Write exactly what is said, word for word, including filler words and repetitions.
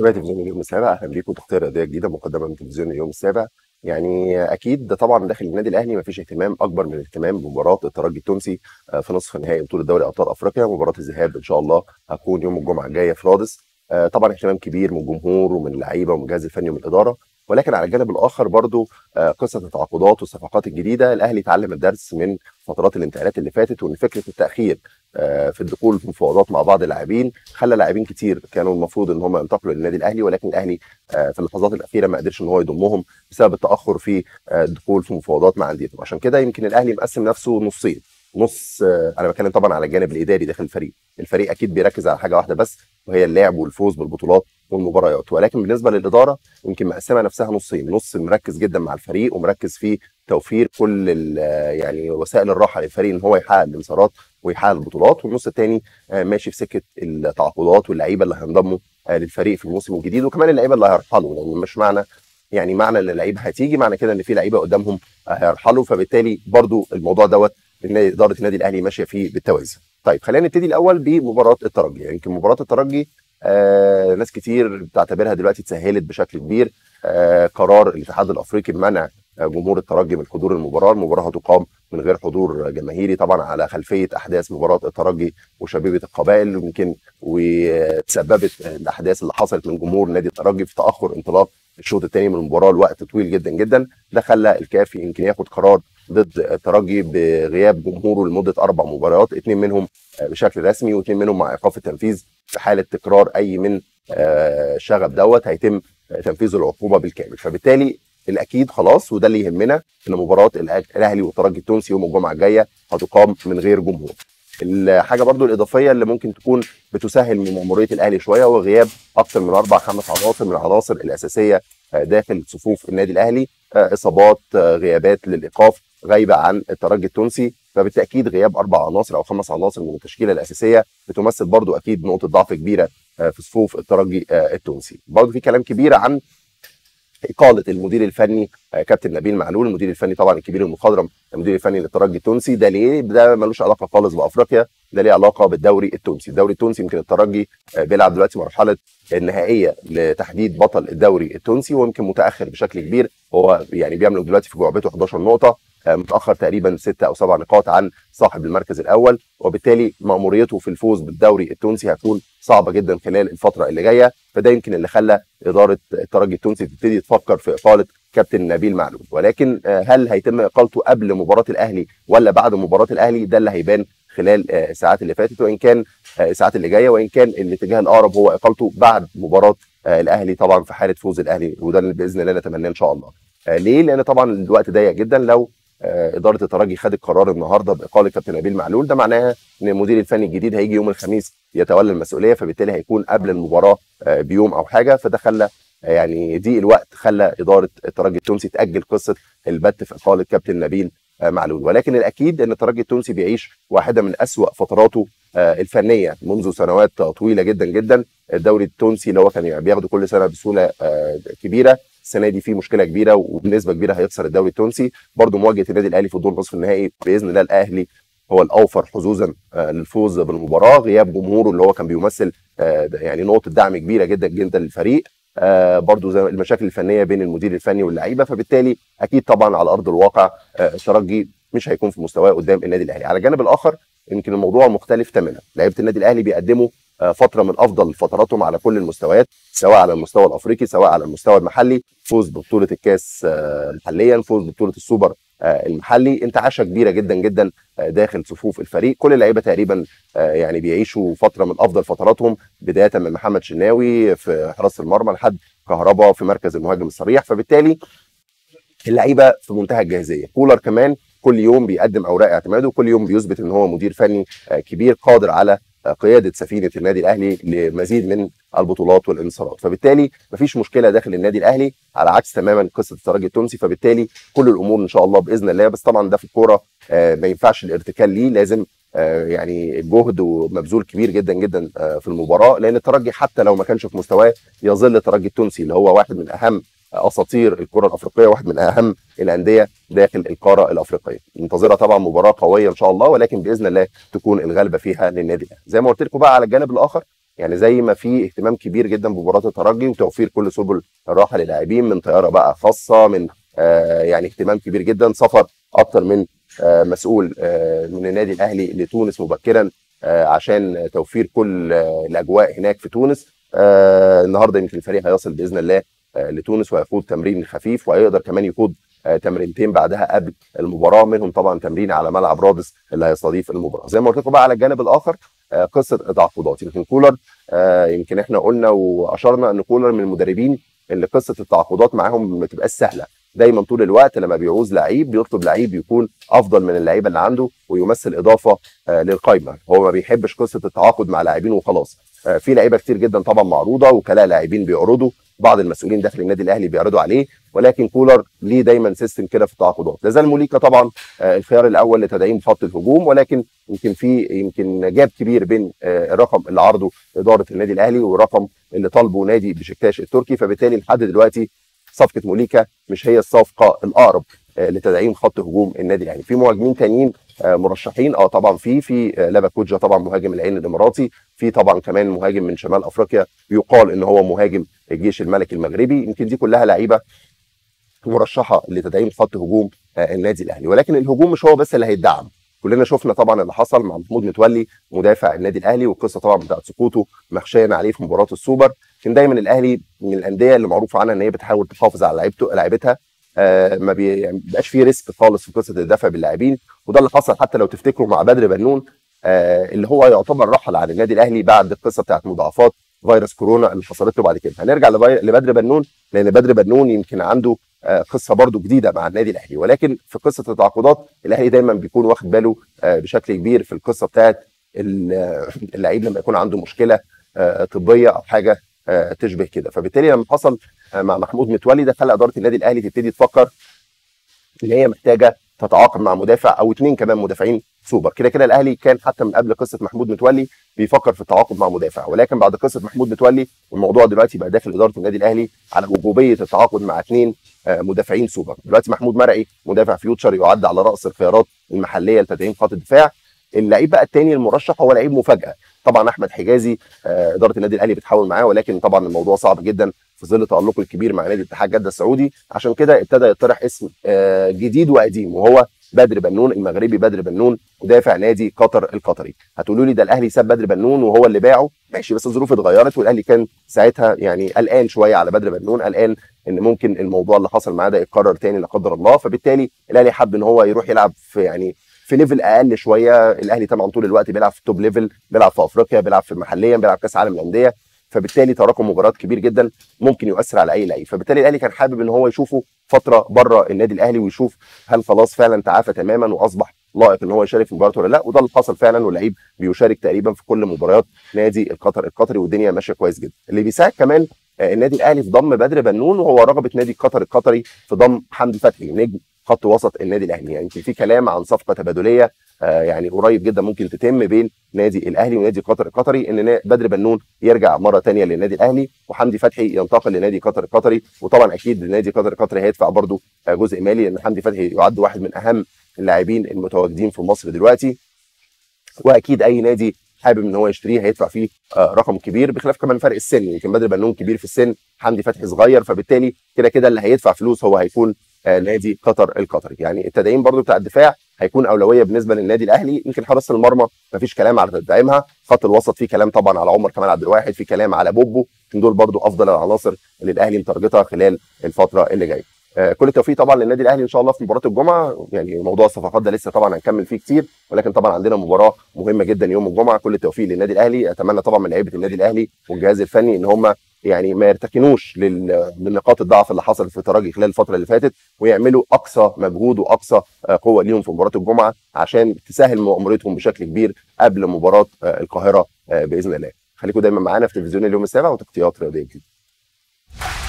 تابع تلفزيون اليوم السابع. اهلا بيكم تغطيه رياضيه جديده مقدمه من تلفزيون اليوم السابع. يعني اكيد ده طبعا داخل النادي الاهلي مفيش اهتمام اكبر من الاهتمام بمباراه الترجي التونسي في نصف نهائي بطوله دوري ابطال افريقيا. مباراه الذهاب ان شاء الله هتكون يوم الجمعه الجايه في رادس. طبعا اهتمام كبير من الجمهور ومن اللعيبه ومن الجهاز الفني ومن الاداره، ولكن على الجانب الاخر برضو قصه التعاقدات والصفقات الجديده. الاهلي اتعلم الدرس من فترات الانتقالات اللي فاتت، وان فكره التاخير في الدخول في مفاوضات مع بعض اللاعبين خلى لاعبين كتير كانوا المفروض ان هم ينتقلوا للنادي الاهلي، ولكن الاهلي في اللحظات الاخيره ما قدرش ان هو يضمهم بسبب التاخر في الدخول في مفاوضات مع انديتهم. عشان كده يمكن الاهلي مقسم نفسه نصين، نص انا بتكلم طبعا على الجانب الاداري داخل الفريق، الفريق اكيد بيركز على حاجه واحده بس وهي اللعب والفوز بالبطولات والمباريات، ولكن بالنسبه للاداره يمكن مقسمه نفسها نصين، نص مركز جدا مع الفريق ومركز في توفير كل يعني وسائل الراحه للفريق ان هو يحقق الانتصارات ويحقق البطولات، والنص الثاني ماشي في سكه التعاقدات واللعيبه اللي هينضموا للفريق في الموسم الجديد، وكمان اللعيبه اللي هيرحلوا، لان مش معنى يعني معنى ان اللعيبه هتيجي معنى كده ان في لعيبه قدامهم هيرحلوا، فبالتالي برضو الموضوع دوت اداره النادي الاهلي ماشيه فيه بالتوازي. طيب خلينا نبتدي الاول بمباراه الترجي. يمكن يعني مباراه الترجي آه ناس كتير بتعتبرها دلوقتي اتسهلت بشكل كبير. آه قرار الاتحاد الافريقي بمنع جمهور الترجي من حضور المباراه، المباراه هتقام من غير حضور جماهيري طبعا على خلفيه احداث مباراه الترجي وشبيبه القبائل، يمكن وتسببت الاحداث اللي حصلت من جمهور نادي الترجي في تاخر انطلاق الشوط الثاني من المباراه لوقت طويل جدا جدا. ده خلى الكاف يمكن ياخد قرار ضد الترجي بغياب جمهوره لمده اربع مباريات، اثنين منهم بشكل رسمي واثنين منهم مع ايقاف التنفيذ. في حاله تكرار اي من الشغب دوت هيتم تنفيذ العقوبه بالكامل، فبالتالي الاكيد خلاص وده اللي يهمنا ان مباراه الاهلي والترجي التونسي يوم الجمعه الجايه هتقام من غير جمهور. الحاجه برضو الاضافيه اللي ممكن تكون بتسهل من ماموريه الاهلي شويه هو غياب اكثر من اربع خمس عناصر من العناصر الاساسيه داخل صفوف النادي الاهلي، اصابات، غيابات للايقاف، غايبه عن الترجي التونسي، فبالتاكيد غياب اربع عناصر او خمس عناصر من التشكيله الاساسيه بتمثل برضو اكيد نقطه ضعف كبيره في صفوف الترجي التونسي. برضو في كلام كبير عن اقاله المدير الفني كابتن نبيل معلول، المدير الفني طبعا الكبير المخضرم المدير الفني للترجي التونسي. ده ليه؟ ده ملوش علاقه خالص بافريقيا، ده ليه علاقه بالدوري التونسي. الدوري التونسي يمكن الترجي بيلعب دلوقتي مرحله النهائيه لتحديد بطل الدوري التونسي، ويمكن متاخر بشكل كبير، هو يعني بيملك دلوقتي في جعبته احداشر نقطه، متاخر تقريبا ستة او سبع نقاط عن صاحب المركز الاول، وبالتالي ماموريته في الفوز بالدوري التونسي هتكون صعبه جدا خلال الفتره اللي جايه، فده يمكن اللي خلى اداره الترجي التونسي تبتدي تفكر في اقاله كابتن نبيل معلول. ولكن هل هيتم اقالته قبل مباراه الاهلي ولا بعد مباراه الاهلي؟ ده اللي هيبان خلال الساعات اللي فاتت، وان كان الساعات اللي جايه، وان كان الاتجاه الاقرب هو اقالته بعد مباراه الاهلي طبعا في حاله فوز الاهلي، وده اللي باذن الله نتمناه ان شاء الله. ليه؟ لان طبعا الوقت ضيق جدا. لو اداره الترجي خدت قرار النهارده باقاله كابتن نبيل معلول، ده معناها ان المدير الفني الجديد هيجي يوم الخميس يتولى المسؤوليه، فبالتالي هيكون قبل المباراه بيوم او حاجه، فده خلى يعني دي الوقت خلى اداره الترجي التونسي تاجل قصه البت في اقاله كابتن نبيل معلول. ولكن الاكيد ان الترجي التونسي بيعيش واحده من اسوأ فتراته الفنيه منذ سنوات طويله جدا جدا. الدوري التونسي اللي هو كان بياخده كل سنه بسهوله كبيره، السنه دي فيه مشكله كبيره وبنسبه كبيره هيخسر الدوري التونسي. برضه مواجهه النادي الاهلي في الدور نصف النهائي باذن الله الاهلي هو الاوفر حظوظا للفوز بالمباراه، غياب جمهوره اللي هو كان بيمثل يعني نقطه دعم كبيره جدا جدا للفريق، برضه زي المشاكل الفنيه بين المدير الفني واللعيبه، فبالتالي اكيد طبعا على ارض الواقع الترجي مش هيكون في مستواه قدام النادي الاهلي. على الجانب الاخر يمكن الموضوع مختلف تماما، لعيبه النادي الاهلي بيقدموا فتره من افضل فتراتهم على كل المستويات، سواء على المستوى الافريقي سواء على المستوى المحلي، فوز ببطوله الكاس محليا، فوز ببطوله السوبر المحلي، انتعاشه كبيره جدا جدا داخل صفوف الفريق. كل اللعيبه تقريبا يعني بيعيشوا فتره من افضل فتراتهم، بدايه من محمد شناوي في حراسه المرمى لحد كهربا في مركز المهاجم الصريح، فبالتالي اللعيبه في منتهى الجاهزيه. كولر كمان كل يوم بيقدم اوراق اعتماده، كل يوم بيثبت ان هو مدير فني كبير قادر على قياده سفينه النادي الاهلي لمزيد من البطولات والانتصارات، فبالتالي مفيش مشكله داخل النادي الاهلي، على عكس تماما قصه الترجي التونسي، فبالتالي كل الامور ان شاء الله باذن الله. بس طبعا ده في الكوره ما ينفعش الارتكال ليه، لازم يعني جهد ومبذول كبير جدا جدا في المباراه، لان الترجي حتى لو ما كانش في مستواه يظل الترجي التونسي اللي هو واحد من اهم اساطير الكره الافريقيه، واحد من اهم الانديه داخل القاره الافريقيه. منتظره طبعا مباراه قويه ان شاء الله، ولكن باذن الله تكون الغلبه فيها للنادي الاهلي. زي ما قلت لكم بقى على الجانب الاخر يعني زي ما في اهتمام كبير جدا بمباراه الترجي وتوفير كل سبل الراحه للاعبين من طياره بقى خاصه من آه يعني اهتمام كبير جدا، سفر اكتر من آه مسؤول آه من النادي الاهلي لتونس مبكرا آه عشان توفير كل آه الاجواء هناك في تونس. آه النهارده يمكن الفريق هيصل باذن الله آه لتونس ويخوض تمرين خفيف، وهيقدر كمان يخوض آه تمرينتين بعدها قبل المباراه، منهم طبعا تمرين على ملعب رادس اللي هيستضيف المباراه. زي ما قلت لكم بقى على الجانب الاخر آه قصه التعاقدات، يمكن كولر آه يمكن احنا قلنا واشرنا ان كولر من المدربين اللي قصه التعاقدات معاهم ما تبقاش سهله، دايما طول الوقت لما بيعوز لعيب بيطلب لعيب يكون افضل من اللعيبه اللي عنده ويمثل اضافه آه للقائمه، هو ما بيحبش قصه التعاقد مع لاعبين وخلاص. آه في لعيبه كتير جدا طبعا معروضه، وكلاء لاعبين بيعرضوا، بعض المسؤولين داخل النادي الاهلي بيعرضوا عليه، ولكن كولر ليه دايما سيستم كده في التعاقدات. لازال موليكا طبعا آه الخيار الاول لتدعيم خط الهجوم، ولكن يمكن في يمكن جاب كبير بين آه الرقم اللي عرضه اداره النادي الاهلي والرقم اللي طالبه نادي بشكتاش التركي، فبالتالي لحد دلوقتي صفقه موليكا مش هي الصفقه الاقرب آه لتدعيم خط هجوم النادي الاهلي. في مهاجمين ثانيين آه مرشحين اه طبعا في في آه لاباكوجا طبعا مهاجم العين الاماراتي، في طبعا كمان مهاجم من شمال افريقيا يقال ان هو مهاجم الجيش الملكي المغربي، يمكن دي كلها لعيبه مرشحه لتدعيم خط هجوم آه النادي الاهلي. ولكن الهجوم مش هو بس اللي هيتدعم، كلنا شفنا طبعا اللي حصل مع محمود متولي مدافع النادي الاهلي، والقصه طبعا بتاعت سقوطه مخشيا عليه في مباراه السوبر. كان دايما الاهلي من الانديه اللي معروف عنها ان هي بتحاول تحافظ على لعيبته لعيبتها، آه ما بيبقاش فيه ريسك خالص في قصه الدفع باللاعبين، وده اللي حصل حتى لو تفتكروا مع بدر بنون آه اللي هو يعتبر رحل عن النادي الاهلي بعد القصه بتاعت مضاعفات فيروس كورونا اللي حصلت له. بعد كده هنرجع لبدر بنون لان بدر بنون يمكن عنده آه قصه برده جديده مع النادي الاهلي، ولكن في قصه التعاقدات الاهلي دايما بيكون واخد باله آه بشكل كبير في القصه بتاعت اللعيب لما يكون عنده مشكله آه طبيه او حاجه آه تشبه كده. فبالتالي لما حصل آه مع محمود متولي ده خلى اداره النادي الاهلي تبتدي تفكر ان هي محتاجه تتعاقد مع مدافع او اثنين كمان مدافعين سوبر. كده كده الاهلي كان حتى من قبل قصه محمود متولي بيفكر في التعاقد مع مدافع، ولكن بعد قصه محمود متولي الموضوع دلوقتي بقى داخل اداره النادي الاهلي على وجوبيه التعاقد مع اثنين مدافعين سوبر. دلوقتي محمود مرعي مدافع فيوتشر يعد على راس الخيارات المحليه لتدعيم خط الدفاع. اللعيب بقى الثاني المرشح هو لعيب مفاجاه طبعا احمد حجازي، اداره النادي الاهلي بتحاول معاه، ولكن طبعا الموضوع صعب جدا في ظل تالقه الكبير مع نادي اتحاد جده السعودي، عشان كده ابتدى يطرح اسم جديد وقديم وهو بدر بنون المغربي. بدر بنون مدافع نادي قطر القطري. هتقولوا لي ده الاهلي ساب بدر بنون وهو اللي باعه، ماشي، بس الظروف اتغيرت والاهلي كان ساعتها يعني قلقان شويه على بدر بنون، قلقان ان ممكن الموضوع اللي حصل معاه ده يتكرر تاني لا قدر الله، فبالتالي الاهلي حب ان هو يروح يلعب في يعني في ليفل اقل شويه. الاهلي طبعا طول الوقت بيلعب في التوب ليفل، بيلعب في افريقيا، بيلعب في محليا، بيلعب كاس عالم الانديه، فبالتالي تراكم مباريات كبير جدا ممكن يؤثر على اي لعيب، فبالتالي الاهلي كان حابب ان هو يشوفه فتره بره النادي الاهلي ويشوف هل خلاص فعلا تعافى تماما واصبح لائق ان هو يشارك في مباراته ولا لا، وده اللي حصل فعلا، واللعيب بيشارك تقريبا في كل مباريات نادي القطر القطري والدنيا ماشيه كويس جدا. اللي بيساعد كمان النادي الاهلي في ضم بدر بنون وهو رغبه نادي القطر القطري في ضم حمدي فتحي نجم خط وسط النادي الاهلي. يعني في كلام عن صفقه تبادليه آه يعني قريب جدا ممكن تتم بين نادي الاهلي ونادي قطر القطري، ان بدر بنون يرجع مره ثانيه للنادي الاهلي وحمدي فتحي ينتقل لنادي قطر القطري، وطبعا اكيد نادي قطر القطري هيدفع برضه آه جزء مالي لان حمدي فتحي يعد واحد من اهم اللاعبين المتواجدين في مصر دلوقتي، واكيد اي نادي حابب ان هو يشتريه هيدفع فيه آه رقم كبير، بخلاف كمان فرق السن، يمكن بدر بنون كبير في السن، حمدي فتحي صغير، فبالتالي كده كده اللي هيدفع فلوس هو هيكون آه نادي قطر القطري. يعني التدعيم برضو بتاع الدفاع هيكون اولويه بالنسبه للنادي الاهلي، يمكن حراسه المرمى مفيش كلام على تدعيمها، خط الوسط في كلام طبعا على عمر كمال عبد الواحد، في كلام على بوبو، دول برضو افضل العناصر اللي الاهلي مترجتها خلال الفتره اللي جايه. آه كل التوفيق طبعا للنادي الاهلي ان شاء الله في مباراه الجمعه، يعني موضوع الصفقات ده لسه طبعا هنكمل فيه كتير، ولكن طبعا عندنا مباراه مهمه جدا يوم الجمعه. كل التوفيق للنادي الاهلي، اتمنى طبعا من لعيبه النادي الاهلي والجهاز الفني ان هم يعني ما يرتكنوش لنقاط الضعف اللي حصلت في الترجي خلال الفتره اللي فاتت، ويعملوا اقصى مجهود واقصى قوه ليهم في مباراه الجمعه عشان تسهل مؤامرتهم بشكل كبير قبل مباراه القاهره باذن الله. خليكم دايما معانا في تلفزيون اليوم السابع وتغطيات رياضيه جديده.